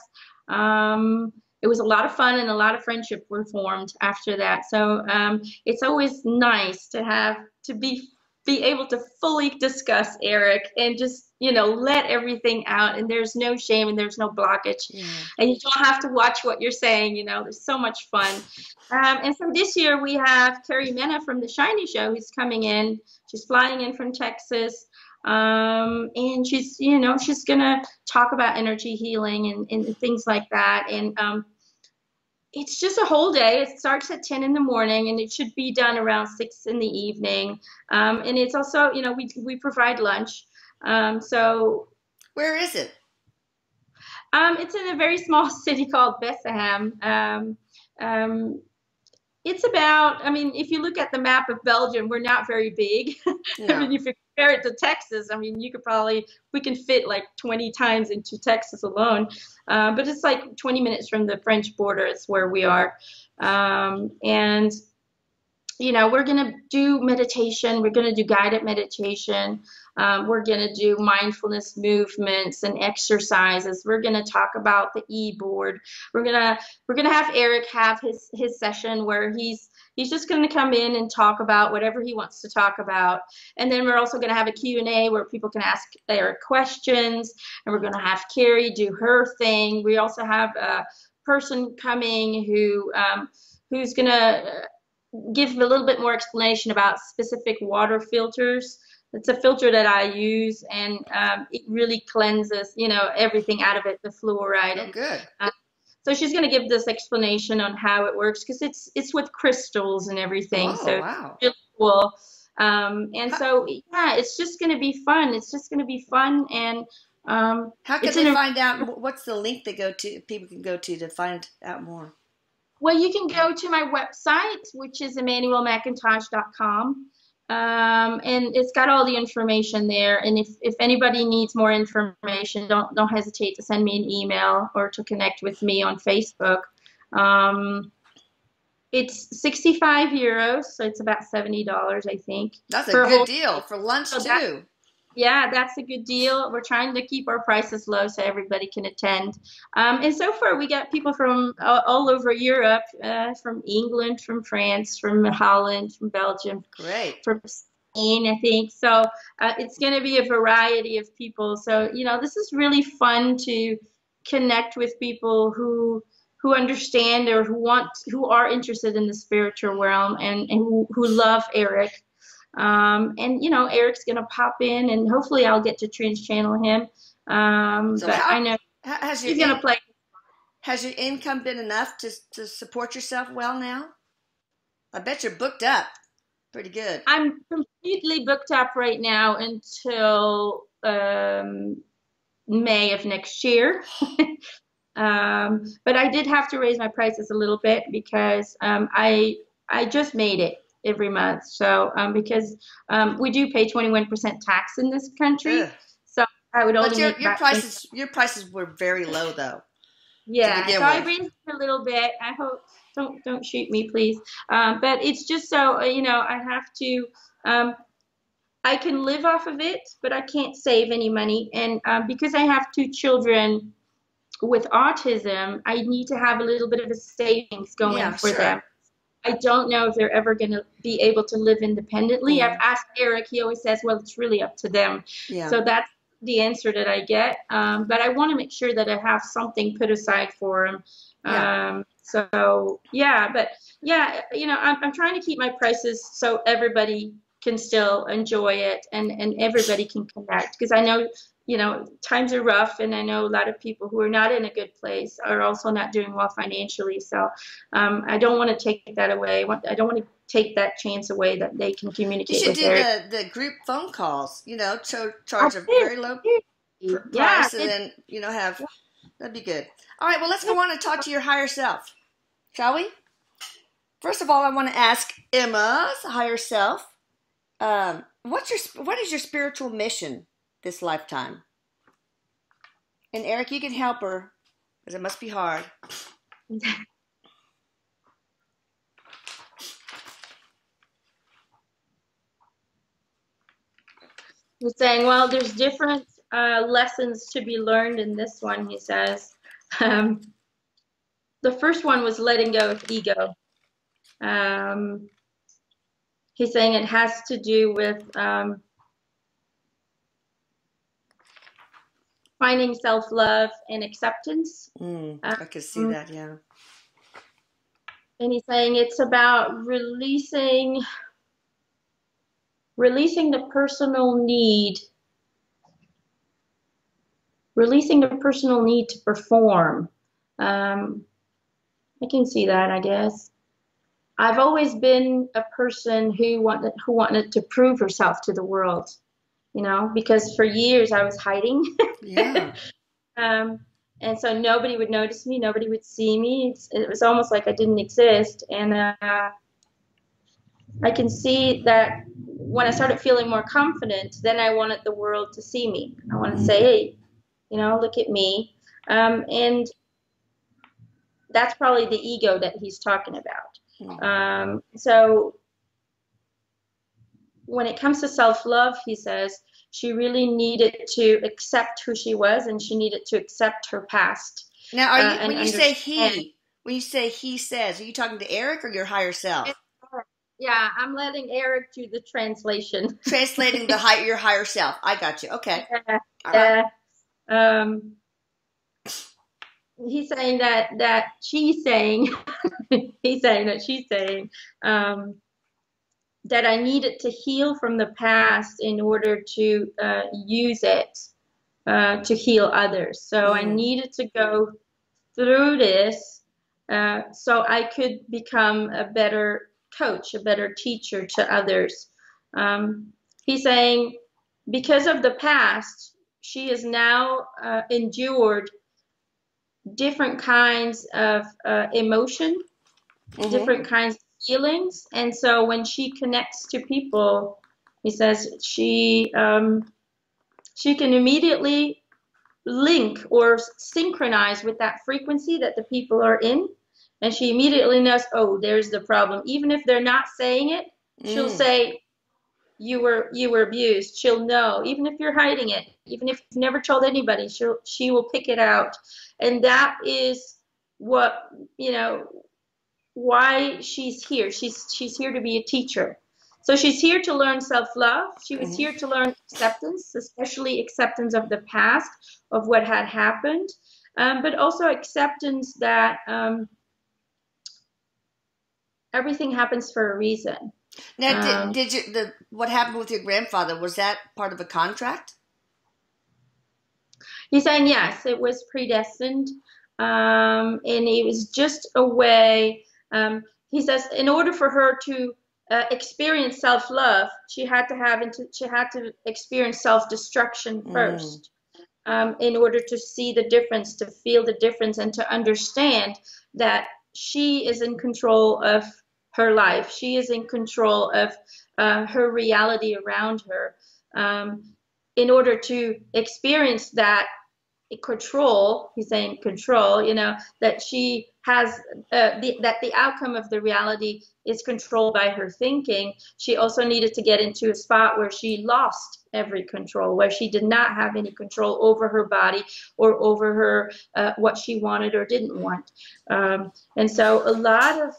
Um, it was a lot of fun, and a lot of friendship were formed after that. So um, it's always nice to have to be be able to fully discuss Eric and just, you know, let everything out, and there's no shame and there's no blockage. Yeah. And you don't have to watch what you're saying, you know, there's so much fun. Um, and so this year we have Kerri Mena from the Shiny show who's coming in. She's flying in from Texas. Um, and she's, you know, she's gonna talk about energy healing and, and things like that. And, um, it's just a whole day. It starts at ten in the morning and it should be done around six in the evening. Um, and it's also, you know, we, we provide lunch. Um, so where is it? Um, it's in a very small city called Bessaham. Um, um, it's about, I mean, if you look at the map of Belgium, we're not very big. Yeah. I mean, if you compare it to Texas, I mean, you could probably, we can fit like twenty times into Texas alone. Uh, but it's like twenty minutes from the French border is where we are. Um, and, you know, we're going to do meditation. We're going to do guided meditation. Um, we're going to do mindfulness movements and exercises. We're going to talk about the e-board. We're going to we're going to have Eric have his his session where he's he's just going to come in and talk about whatever he wants to talk about. And then we're also going to have a Q and A where people can ask Eric questions. And we're going to have Kerri do her thing. We also have a person coming who um, who's going to give a little bit more explanation about specific water filters. It's a filter that I use, and um, it really cleanses, you know, everything out of it, the fluoride. Oh, good. Um, so she's going to give this explanation on how it works, because it's it's with crystals and everything. Oh, so wow. It's really cool. Um, and how, so, yeah, it's just going to be fun. It's just going to be fun. And um, how can they find out? What's the link they go to? People can go to to find out more. Well, you can go to my website, which is Emmanuelle McIntosh dot com. Um, and it's got all the information there. And if, if anybody needs more information, don't, don't hesitate to send me an email or to connect with me on Facebook. Um, it's sixty-five euros, so it's about seventy dollars, I think. That's a good deal for lunch, too. Yeah, that's a good deal. We're trying to keep our prices low so everybody can attend. Um, and so far, we got people from uh, all over Europe, uh, from England, from France, from Holland, from Belgium. Great. From Spain, I think. So uh, it's going to be a variety of people. So, you know, this is really fun to connect with people who who understand or who want, who are interested in the spiritual realm and, and who, who love Eric. Um, and, you know, Eric's going to pop in, and hopefully I'll get to trans-channel him. Um, so but how, I know has he's going to play. Has your income been enough to, to support yourself well now? I bet you're booked up pretty good. I'm completely booked up right now until um, May of next year. um, but I did have to raise my prices a little bit because um, I I just made it every month. So, um, because um, we do pay twenty-one percent tax in this country. Ugh. So I would only but your, make your prices, your prices were very low though. Yeah. So with. I raised it a little bit. I hope, don't, don't shoot me please. Um, but it's just so, you know, I have to, um, I can live off of it, but I can't save any money. And um, because I have two children with autism, I need to have a little bit of a savings going yeah, for sure. them. I don't know if they're ever going to be able to live independently. Yeah. I've asked Eric. He always says, well, it's really up to them. Yeah. So that's the answer that I get. Um, but I want to make sure that I have something put aside for him. Yeah. Um, so, yeah. But, yeah, you know, I'm, I'm trying to keep my prices so everybody can still enjoy it and, and everybody can connect. Because I know, you know, times are rough. And I know a lot of people who are not in a good place are also not doing well financially. So um, I don't want to take that away. I don't want to take that chance away that they can communicate with Eric. You should do the, the group phone calls, you know, to charge a very low price yeah, and then, you know, have, that'd be good. All right, well, let's go on and talk to your higher self, shall we? First of all, I want to ask Emma's higher self, um, what's your, what is your spiritual mission this lifetime? And Eric, you can help her, because it must be hard. He's saying, well, there's different uh, lessons to be learned in this one, he says. Um, the first one was letting go of ego. Um, he's saying it has to do with um, finding self-love and acceptance. Mm, I can see um, that, yeah. And he's saying it's about releasing, releasing the personal need, releasing the personal need to perform. Um, I can see that, I guess. I've always been a person who wanted, who wanted to prove herself to the world. You know, because for years I was hiding. Yeah. um, And so nobody would notice me. Nobody would see me. It's, it was almost like I didn't exist. And uh, I can see that when I started feeling more confident, then I wanted the world to see me. I wanted to say, hey, you know, look at me. Um, and that's probably the ego that he's talking about. Um, so when it comes to self-love, he says, she really needed to accept who she was, and she needed to accept her past. Now, are you, uh, when you say he, when you say he says, are you talking to Eric or your higher self? Yeah, I'm letting Eric do the translation. Translating the high, your higher self. I got you. Okay. Yeah, right. uh, um, he's saying that, that she's saying, he's saying that she's saying, um, that I needed to heal from the past in order to uh, use it uh, to heal others. So mm-hmm. I needed to go through this uh, so I could become a better coach, a better teacher to others. Um, he's saying because of the past, she has now uh, endured different kinds of uh, emotion, mm-hmm. different kinds of feelings, and so when she connects to people, he says she um, she can immediately link or synchronize with that frequency that the people are in, and she immediately knows, oh, there's the problem. Even if they're not saying it, mm. she'll say, you were you were abused. She'll know, even if you're hiding it, even if you've never told anybody, she'll she will pick it out, and that is what you know. Why she's here. She's she's here to be a teacher. So she's here to learn self-love. She was here to learn acceptance, especially acceptance of the past, of what had happened, um, but also acceptance that um, everything happens for a reason. Now, um, did, did you, the, what happened with your grandfather, was that part of a contract? He's saying, yes, it was predestined. Um, and it was just a way... Um, he says, in order for her to uh, experience self-love, she had to have into, she had to experience self-destruction first, mm. um, in order to see the difference, to feel the difference, and to understand that she is in control of her life. She is in control of uh, her reality around her. Um, in order to experience that control, he's saying control, you know, that she has uh, the, that the outcome of the reality is controlled by her thinking. She also needed to get into a spot where she lost every control, where she did not have any control over her body or over her uh, what she wanted or didn't want. Um, and so a lot of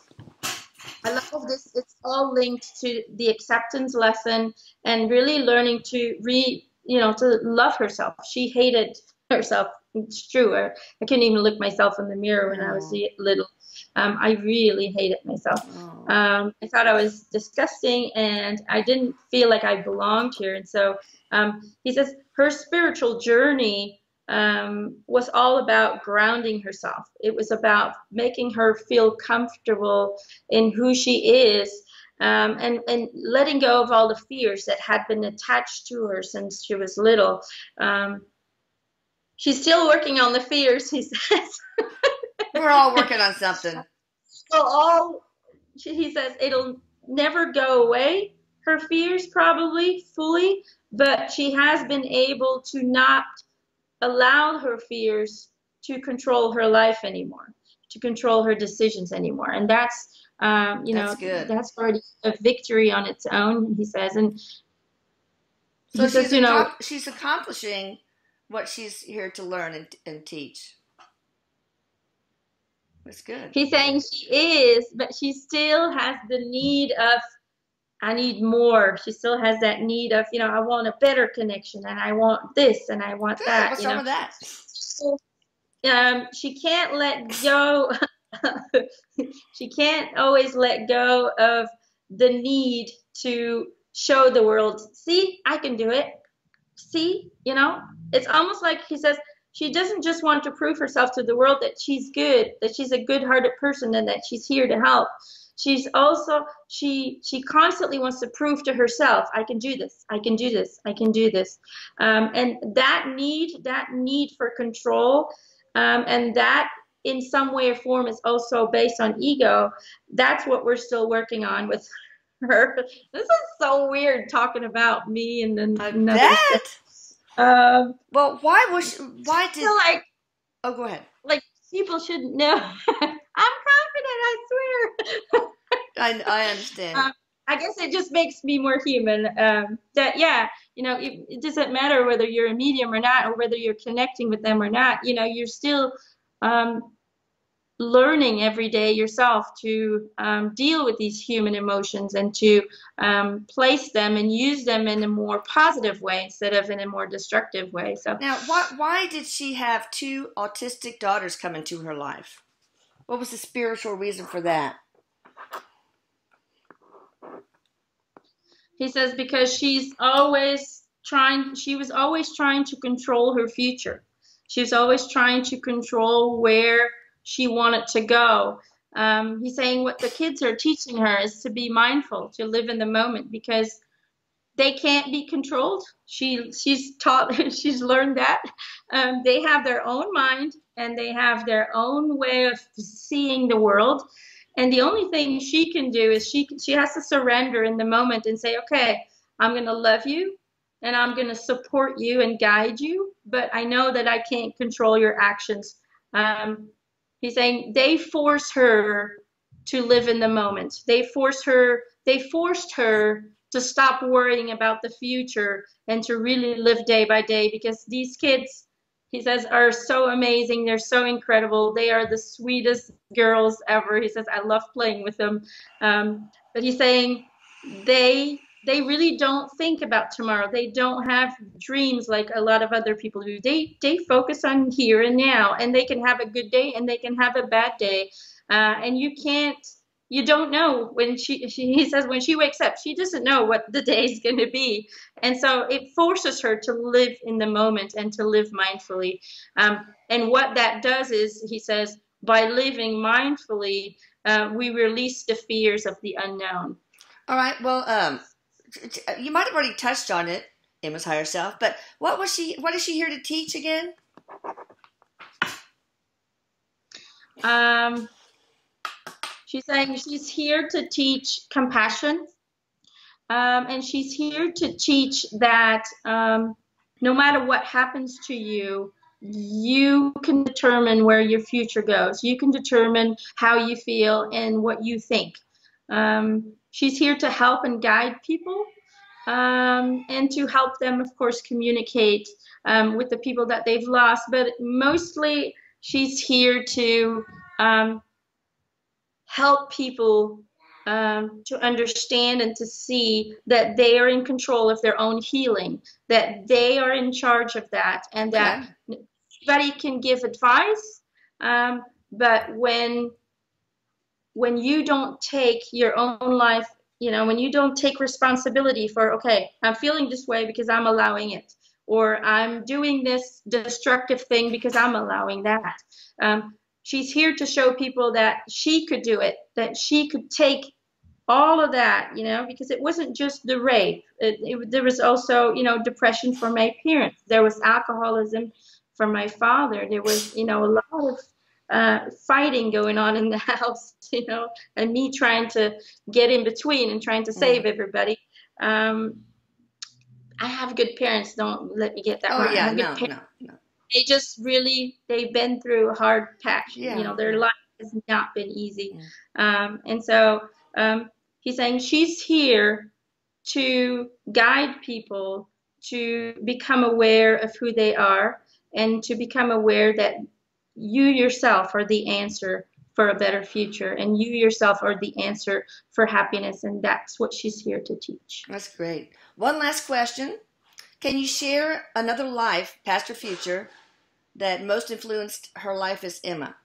a lot of this, it's all linked to the acceptance lesson and really learning to re you know to love herself. She hated herself. It's true. I, I couldn't even look myself in the mirror when oh. I was little. Um, I really hated myself. Oh. Um, I thought I was disgusting, and I didn't feel like I belonged here. And so um, he says her spiritual journey um, was all about grounding herself. It was about making her feel comfortable in who she is, um, and, and letting go of all the fears that had been attached to her since she was little. Um, She's still working on the fears, he says. We're all working on something. So all, he says, it'll never go away, her fears probably fully, but she has been able to not allow her fears to control her life anymore, to control her decisions anymore. And that's, um, you know, that's, good. that's already a victory on its own, he says. And so he she's, says, you know, she's accomplishing what she's here to learn and, and teach. That's good. He's saying she is, but she still has the need of, I need more. She still has that need of, you know, I want a better connection, and I want this, and I want good. that. What's you wrong know? with that? So, um, she can't let go. She can't always let go of the need to show the world, see, I can do it. See, you know, it's almost like he says she doesn't just want to prove herself to the world that she's good, that she's a good-hearted person, and that she's here to help. She's also, she she constantly wants to prove to herself, I can do this, I can do this, I can do this. Um, and that need, that need for control um, and that in some way or form is also based on ego. That's what we're still working on with her. This is so weird, talking about me and then another. Um, well, why was she, why did so like? Oh, go ahead. Like, people shouldn't know. I'm confident, I swear. I I understand. Um, I guess it just makes me more human. Um, that yeah, you know, it, it doesn't matter whether you're a medium or not, or whether you're connecting with them or not. You know, you're still um, learning every day yourself to um, deal with these human emotions and to um, place them and use them in a more positive way instead of in a more destructive way. So now, why why did she have two autistic daughters come into her life? What was the spiritual reason for that? He says because she's always trying, she was always trying to control her future. She was always trying to control where she wanted to go. Um, he's saying what the kids are teaching her is to be mindful, to live in the moment, because they can't be controlled. She, she's taught, she's learned that. Um, they have their own mind and they have their own way of seeing the world. And the only thing she can do is she she has to surrender in the moment and say, okay, I'm going to love you and I'm going to support you and guide you, but I know that I can't control your actions. Um, he's saying they force her to live in the moment. They force her, they forced her to stop worrying about the future and to really live day by day, because these kids, he says, are so amazing. They're so incredible. They are the sweetest girls ever. He says, I love playing with them. Um, but he's saying they they really don't think about tomorrow. They don't have dreams like a lot of other people do. They, they focus on here and now, and they can have a good day and they can have a bad day. Uh, and you can't, you don't know when she, she, he says, when she wakes up, she doesn't know what the day is going to be. And so it forces her to live in the moment and to live mindfully. Um, and what that does is, he says, by living mindfully, uh, we release the fears of the unknown. All right. Well, um, you might have already touched on it, Emma's higher self, but what was she, what is she here to teach again? Um... She's saying she's here to teach compassion, um, and she's here to teach that um, no matter what happens to you, you can determine where your future goes. You can determine how you feel and what you think. Um, she's here to help and guide people, um, and to help them, of course, communicate um, with the people that they've lost. But mostly she's here to um, help people um, to understand and to see that they are in control of their own healing, that they are in charge of that, and that yeah. Everybody can give advice, um, but when when you don't take your own life, you know, when you don't take responsibility for, okay, I'm feeling this way because I'm allowing it, or I'm doing this destructive thing because I'm allowing that. Um, She's here to show people that she could do it, that she could take all of that, you know, because it wasn't just the rape. It, it, there was also, you know, depression from my parents. There was alcoholism from my father. There was, you know, a lot of uh, fighting going on in the house, you know, and me trying to get in between and trying to save everybody. Um, I have good parents. Don't let me get that wrong. Oh, yeah, no, no, no. They just really, they've been through a hard patch. Yeah. You know, their life has not been easy. Yeah. Um, and so um, he's saying she's here to guide people to become aware of who they are and to become aware that you yourself are the answer for a better future, and you yourself are the answer for happiness. And that's what she's here to teach. That's great. One last question. Can you share another life, past or future, that most influenced her life as Emma?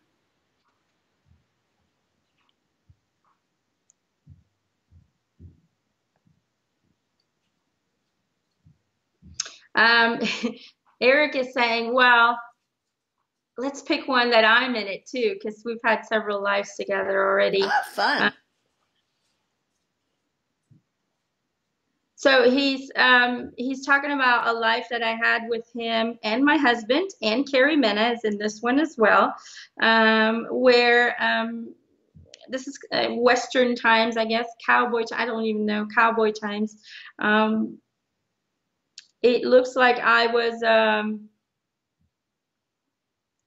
Um, Eric is saying, well, let's pick one that I'm in it too, because we've had several lives together already. Oh, fun. Uh, So he's um, he's talking about a life that I had with him and my husband, and Kerri Mena is in this one as well, um, where um, this is uh, Western times, I guess, cowboy, I don't even know, cowboy times. Um, it looks like I was... Um,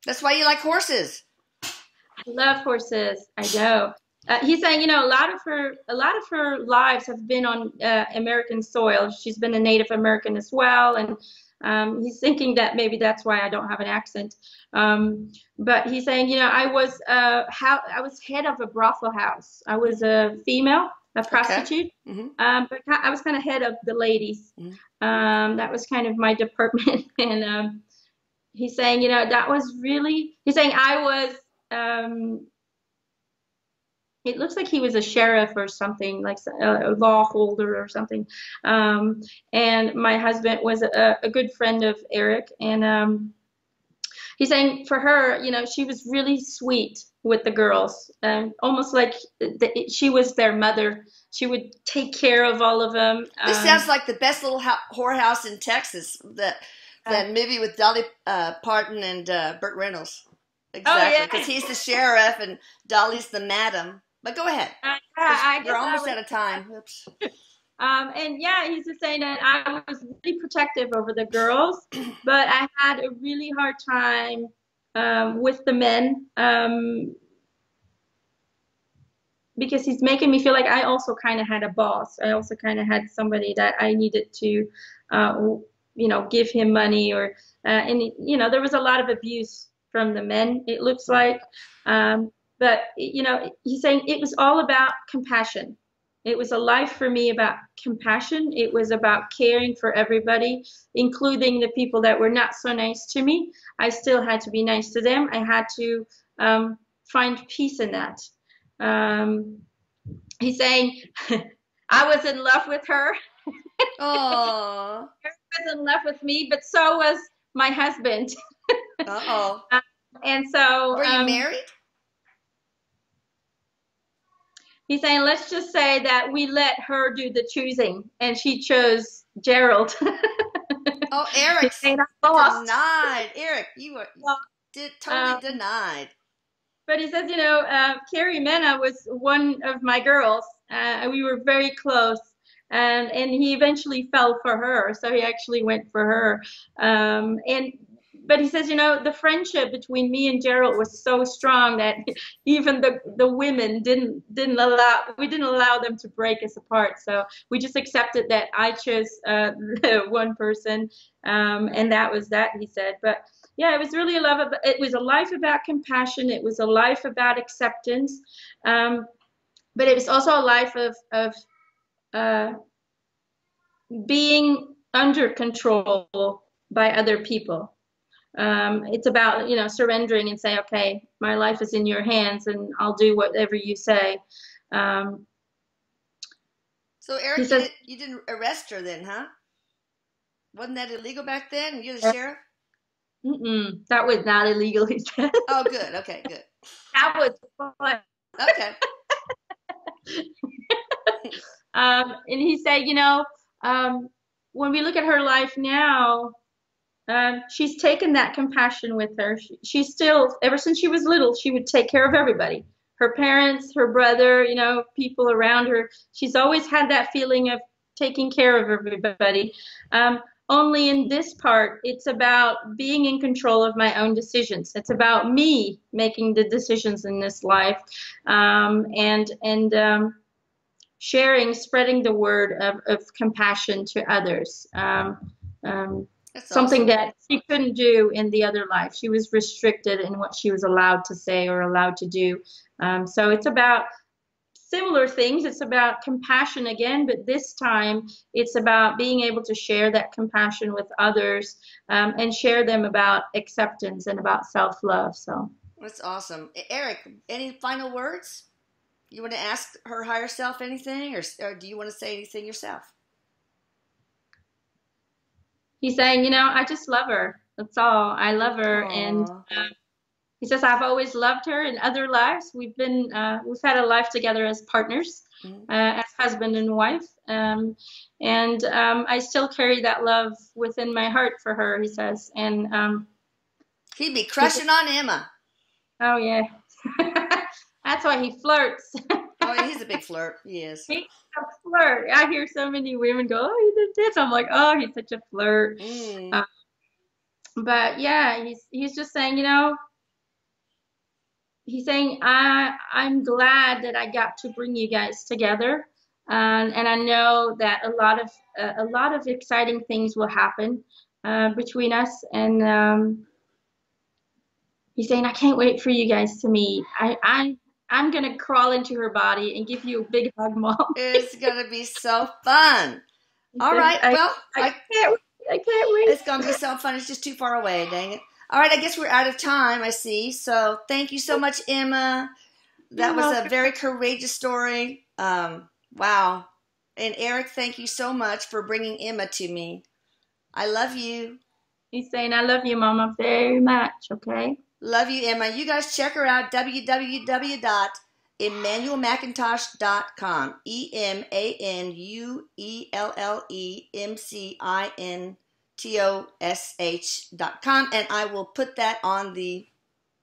That's why you like horses. I love horses, I know. Uh, he's saying, you know, a lot of her, a lot of her lives have been on uh, American soil. She's been a Native American as well, and um, he's thinking that maybe that's why I don't have an accent. Um, but he's saying, you know, I was uh, how I was head of a brothel house. I was a female, a prostitute, okay. Mm-hmm. um, but I was kind of head of the ladies. Mm-hmm. um, that was kind of my department, and um, he's saying, you know, that was really. He's saying I was. Um, It looks like he was a sheriff or something, like a law holder or something. Um, and my husband was a, a good friend of Eric. And um, he's saying for her, you know, she was really sweet with the girls, um, almost like the, she was their mother. She would take care of all of them. This um, sounds like the best little whorehouse in Texas, that, that uh, movie with Dolly uh, Parton and uh, Burt Reynolds. Exactly, because oh, yeah. He's the sheriff and Dolly's the madam. But go ahead. Uh, I we're almost was, out of time. Oops. Um, and yeah, he's just saying that I was really protective over the girls, but I had a really hard time um, with the men um, because he's making me feel like I also kind of had a boss. I also kind of had somebody that I needed to, uh, you know, give him money or, uh, and you know, there was a lot of abuse from the men, it looks like. Um, But, you know, he's saying it was all about compassion. It was a life for me about compassion. It was about caring for everybody, including the people that were not so nice to me. I still had to be nice to them. I had to um, find peace in that. Um, he's saying, I was in love with her. Oh, she was in love with me, but so was my husband. Uh-oh. Um, and so... Were you um, married? He's saying, let's just say that we let her do the choosing, and she chose Gerald. Oh, Eric's denied. Eric, you were well, did, totally um, denied. But he says, you know, uh, Kerri Mena was one of my girls, uh, and we were very close, and, and he eventually fell for her, so he actually went for her. Um, and But he says, you know, the friendship between me and Gerald was so strong that even the the women didn't didn't allow we didn't allow them to break us apart. So we just accepted that I chose uh, the one person, um, and that was that. He said, but yeah, it was really a love. About, it was a life about compassion. It was a life about acceptance, um, but it was also a life of of uh, being under control by other people. Um, it's about, you know, surrendering and say, okay, my life is in your hands and I'll do whatever you say. Um, so Eric, you, says, did, you didn't arrest her then, huh? Wasn't that illegal back then? You're the sheriff? Mm-mm, that was not illegal. Oh, good. Okay, good. That was fun. Okay. um, and he said, you know, um, when we look at her life now, Um, she's taken that compassion with her. She, she's still, ever since she was little, she would take care of everybody. Her parents, her brother, you know, people around her. She's always had that feeling of taking care of everybody. Um, only in this part, it's about being in control of my own decisions. It's about me making the decisions in this life, um, and and um, sharing, spreading the word of, of compassion to others. Um, um, That's something awesome. That she couldn't do in the other life. She was restricted in what she was allowed to say or allowed to do. Um, so it's about similar things. It's about compassion again, but this time it's about being able to share that compassion with others, um, and share them about acceptance and about self-love. So that's awesome. Eric, any final words? You want to ask her higher self anything, or, or do you want to say anything yourself? He's saying, you know, I just love her. That's all. I love her. Aww. And um, He says, I've always loved her in other lives. We've been, uh, we've had a life together as partners, mm-hmm. uh, as husband and wife. Um, and um, I still carry that love within my heart for her, he says. And um, he'd be crushing on Emma. Oh, yeah. That's why he flirts. Oh, he's a big flirt. He is. He's a flirt. I hear so many women go, oh, he did this. I'm like, oh, he's such a flirt. Mm. Uh, but, yeah, he's, he's just saying, you know, he's saying, I, I'm glad that I got to bring you guys together. Um, and I know that a lot of, uh, a lot of exciting things will happen uh, between us. And um, he's saying, I can't wait for you guys to meet. I, I, I'm going to crawl into her body and give you a big hug, Mom. It's going to be so fun. All right. I, well, I, I, can't, I can't wait. It's going to be so fun. It's just too far away, dang it. All right. I guess we're out of time, I see. So thank you so much, Emma. That was a very courageous story. Um, wow. And Eric, thank you so much for bringing Emma to me. I love you. He's saying, I love you, Mama, very much. Okay. Love you, Emma. You guys check her out, w w w dot Emmanuelle McIntosh dot com, E M A N U E L L E M C I N T O S H dot com, and I will put that on the,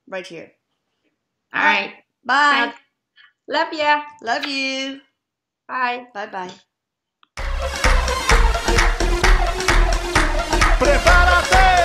right here. All right. Bye. Love ya. Love you. Bye. Bye-bye. Prepárate.